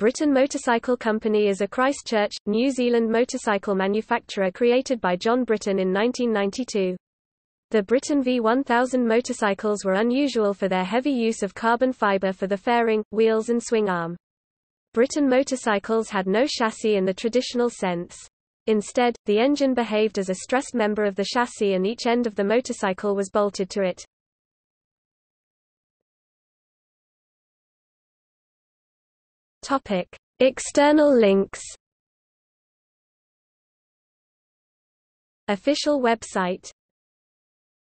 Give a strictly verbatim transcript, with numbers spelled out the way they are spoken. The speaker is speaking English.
Britten Motorcycle Company is a Christchurch, New Zealand motorcycle manufacturer created by John Britten in nineteen ninety-two. The Britten V one thousand motorcycles were unusual for their heavy use of carbon fibre for the fairing, wheels and swingarm. Britten motorcycles had no chassis in the traditional sense. Instead, the engine behaved as a stressed member of the chassis and each end of the motorcycle was bolted to it. Topic: External links. Official website.